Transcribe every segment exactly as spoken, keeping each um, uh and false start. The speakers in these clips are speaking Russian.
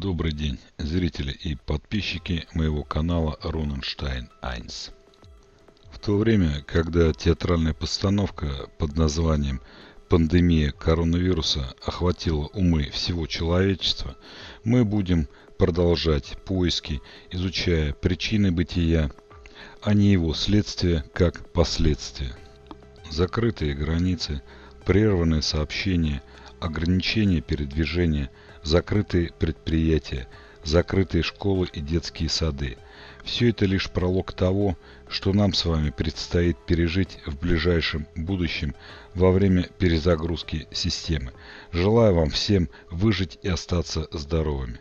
Добрый день, зрители и подписчики моего канала RUnenStein один. В то время, когда театральная постановка под названием «Пандемия коронавируса» охватила умы всего человечества, мы будем продолжать поиски, изучая причины бытия, а не его следствия как последствия. Закрытые границы, прерванные сообщения, ограничения передвижения, закрытые предприятия, закрытые школы и детские сады. Все это лишь пролог того, что нам с вами предстоит пережить в ближайшем будущем во время перезагрузки системы. Желаю вам всем выжить и остаться здоровыми.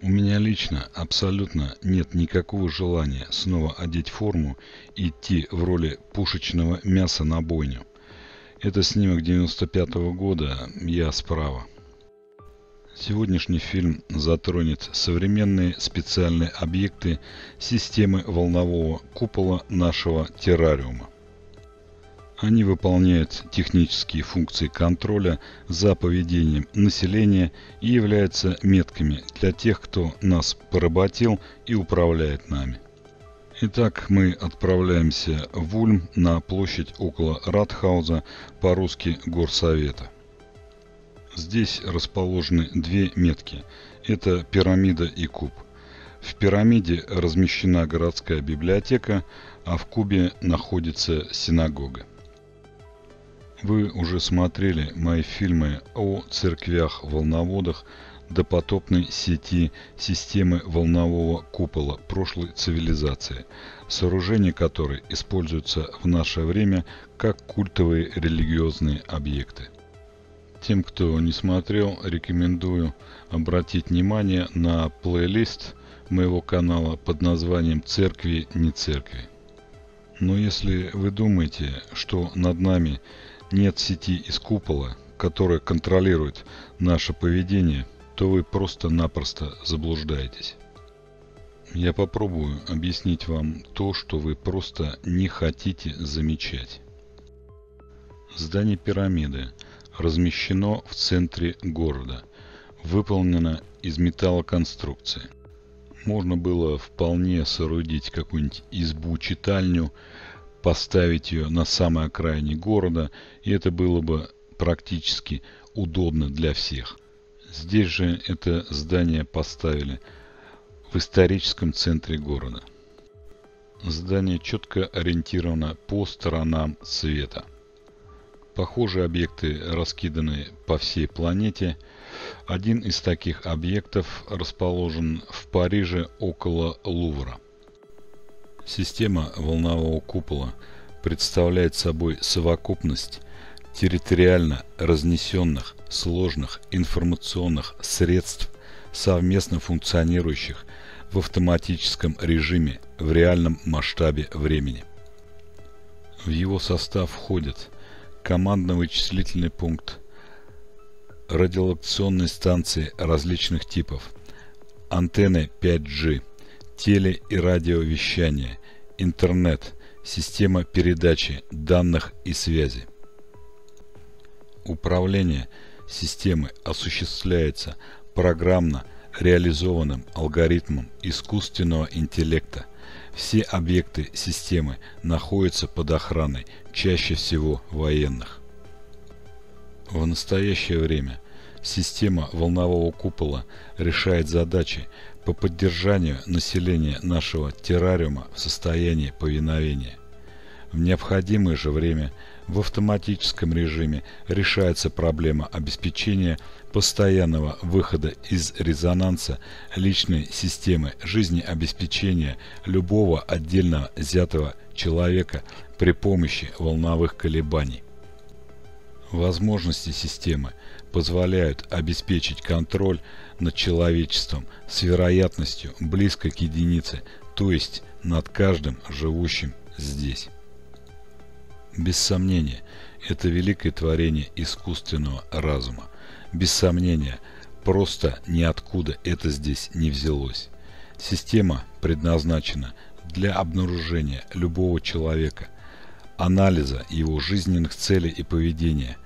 У меня лично абсолютно нет никакого желания снова одеть форму и идти в роли пушечного мяса на бойню. Это снимок девяносто пятого года, я справа. Сегодняшний фильм затронет современные специальные объекты системы волнового купола нашего террариума. Они выполняют технические функции контроля за поведением населения и являются метками для тех, кто нас поработил и управляет нами. Итак, мы отправляемся в Ульм на площадь около Ратхауза, по-русски Горсовета. Здесь расположены две метки. Это пирамида и куб. В пирамиде размещена городская библиотека, а в кубе находится синагога. Вы уже смотрели мои фильмы о церквях-волноводах, допотопной сети системы волнового купола прошлой цивилизации, сооружения которой используются в наше время как культовые религиозные объекты. Тем, кто не смотрел, рекомендую обратить внимание на плейлист моего канала под названием «Церкви, не церкви». Но если вы думаете, что над нами нет сети из купола, которая контролирует наше поведение, то вы просто-напросто заблуждаетесь. Я попробую объяснить вам то, что вы просто не хотите замечать. Здание пирамиды размещено в центре города, выполнено из металлоконструкции. Можно было вполне соорудить какую-нибудь избу-читальню, поставить ее на самой окраине города, и это было бы практически удобно для всех. Здесь же это здание поставили в историческом центре города. Здание четко ориентировано по сторонам света. Похожие объекты раскиданы по всей планете. Один из таких объектов расположен в Париже около Лувра. Система волнового купола представляет собой совокупность территориально разнесенных, сложных информационных средств, совместно функционирующих в автоматическом режиме в реальном масштабе времени. В его состав входят командно-вычислительный пункт, радиолокационные станции различных типов, антенны пять джи, теле- и радиовещание, интернет, система передачи данных и связи. Управление системы осуществляется программно реализованным алгоритмом искусственного интеллекта. Все объекты системы находятся под охраной, чаще всего военных. В настоящее время система волнового купола решает задачи по поддержанию населения нашего террариума в состоянии повиновения. В необходимое же время в автоматическом режиме решается проблема обеспечения постоянного выхода из резонанса личной системы жизнеобеспечения любого отдельно взятого человека при помощи волновых колебаний. Возможности системы позволяют обеспечить контроль над человечеством с вероятностью близко к единице, то есть над каждым живущим здесь. Без сомнения, это великое творение искусственного разума. Без сомнения, просто ниоткуда это здесь не взялось. Система предназначена для обнаружения любого человека, анализа его жизненных целей и поведения,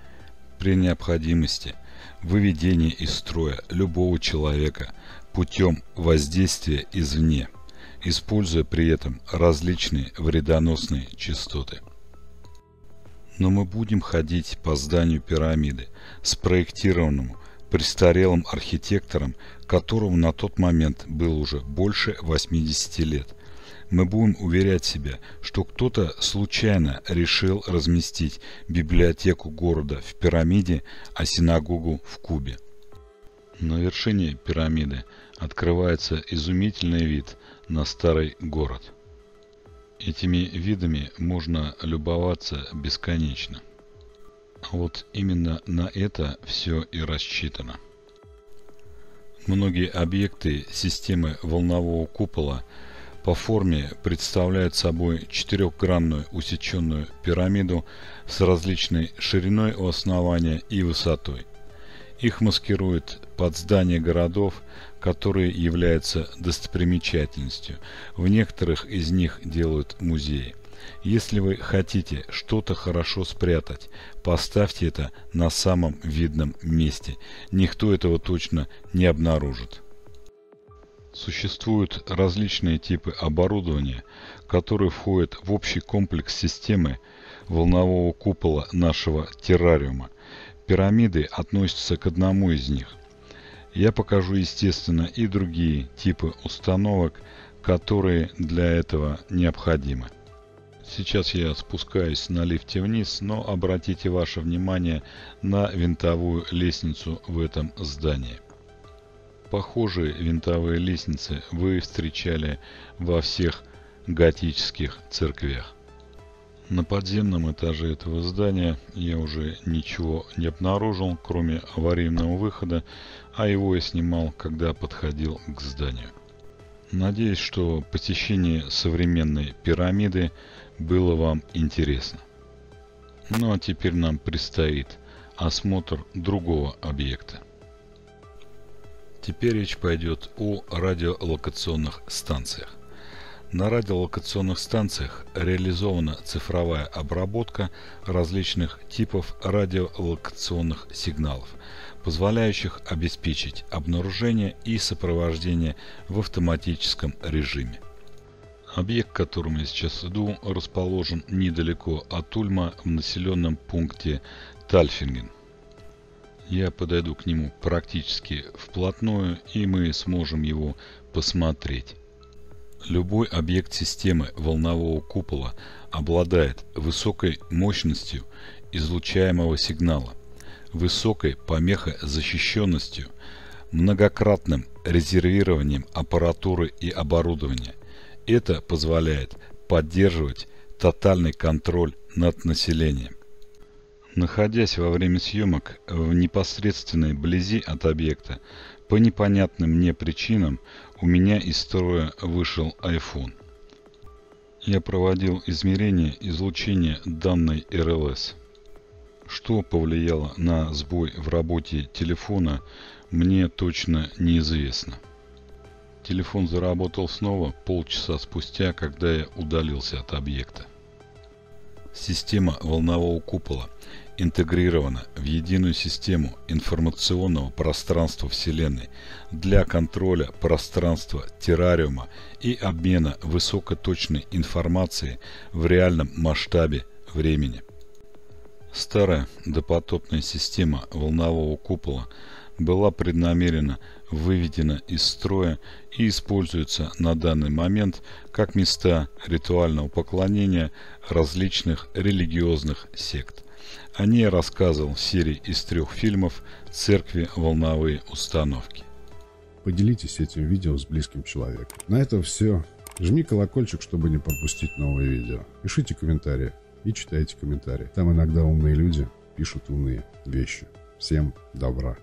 при необходимости выведение из строя любого человека путем воздействия извне, используя при этом различные вредоносные частоты. Но мы будем ходить по зданию пирамиды, спроектированному престарелым архитектором, которому на тот момент было уже больше восьмидесяти лет. Мы будем уверять себя, что кто-то случайно решил разместить библиотеку города в пирамиде, а синагогу в кубе. На вершине пирамиды открывается изумительный вид на старый город. Этими видами можно любоваться бесконечно. А вот именно на это все и рассчитано. Многие объекты системы волнового купола по форме представляют собой четырехгранную усеченную пирамиду с различной шириной у основания и высотой. Их маскируют под здания городов, которые являются достопримечательностью. В некоторых из них делают музеи. Если вы хотите что-то хорошо спрятать, поставьте это на самом видном месте. Никто этого точно не обнаружит. Существуют различные типы оборудования, которые входят в общий комплекс системы волнового купола нашего террариума. Пирамиды относятся к одному из них. Я покажу, естественно, и другие типы установок, которые для этого необходимы. Сейчас я спускаюсь на лифте вниз, но обратите ваше внимание на винтовую лестницу в этом здании. Похожие винтовые лестницы вы встречали во всех готических церквях. На подземном этаже этого здания я уже ничего не обнаружил, кроме аварийного выхода, а его я снимал, когда подходил к зданию. Надеюсь, что посещение современной пирамиды было вам интересно. Ну а теперь нам предстоит осмотр другого объекта. Теперь речь пойдет о радиолокационных станциях. На радиолокационных станциях реализована цифровая обработка различных типов радиолокационных сигналов, позволяющих обеспечить обнаружение и сопровождение в автоматическом режиме. Объект, к которому я сейчас иду, расположен недалеко от Ульма в населенном пункте Тальфинген. Я подойду к нему практически вплотную, и мы сможем его посмотреть. Любой объект системы волнового купола обладает высокой мощностью излучаемого сигнала, высокой помехозащищенностью, многократным резервированием аппаратуры и оборудования. Это позволяет поддерживать тотальный контроль над населением. Находясь во время съемок в непосредственной близи от объекта, по непонятным мне причинам у меня из строя вышел iPhone. Я проводил измерение излучения данной эр эл эс. Что повлияло на сбой в работе телефона, мне точно неизвестно. Телефон заработал снова полчаса спустя, когда я удалился от объекта. Система волнового купола интегрирована в единую систему информационного пространства Вселенной для контроля пространства террариума и обмена высокоточной информацией в реальном масштабе времени. Старая допотопная система волнового купола была преднамеренно выведена из строя и используется на данный момент как места ритуального поклонения различных религиозных сект. О ней рассказывал в серии из трех фильмов «Церкви. Волновые установки». Поделитесь этим видео с близким человеком. На этом все. Жми колокольчик, чтобы не пропустить новые видео. Пишите комментарии и читайте комментарии. Там иногда умные люди пишут умные вещи. Всем добра.